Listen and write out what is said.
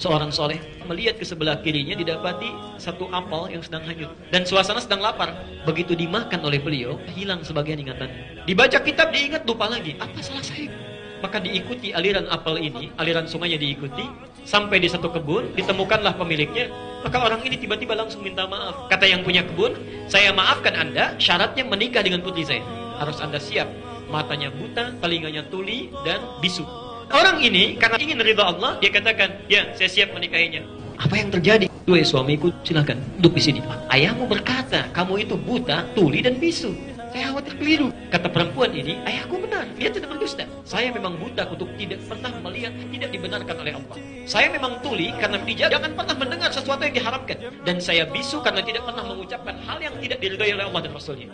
Seorang soleh melihat ke sebelah kirinya didapati satu apel yang sedang hanyut dan suasana sedang lapar. Begitu dimakan oleh beliau, hilang sebagian ingatannya. Dibaca kitab diingat, lupa lagi. Apa salah saya? Maka diikuti aliran apel ini, aliran sungainya diikuti sampai di satu kebun, ditemukanlah pemiliknya. Maka orang ini tiba-tiba langsung minta maaf. Kata yang punya kebun, saya maafkan Anda, syaratnya menikah dengan putri saya. Harus Anda siap, matanya buta, telinganya tuli dan bisu. Orang ini karena ingin ridha Allah, dia katakan, ya saya siap menikahinya. Apa yang terjadi? Duhai suamiku, silahkan duduk di sini. Ayahmu berkata, kamu itu buta, tuli dan bisu. Saya khawatir keliru. Kata perempuan ini, ayahku benar, dia tidak berdusta. Saya memang buta untuk tidak pernah melihat, tidak dibenarkan oleh Allah. Saya memang tuli karena bijak, jangan pernah mendengar sesuatu yang diharamkan. Dan saya bisu karena tidak pernah mengucapkan hal yang tidak diridhai oleh Allah dan Rasulnya.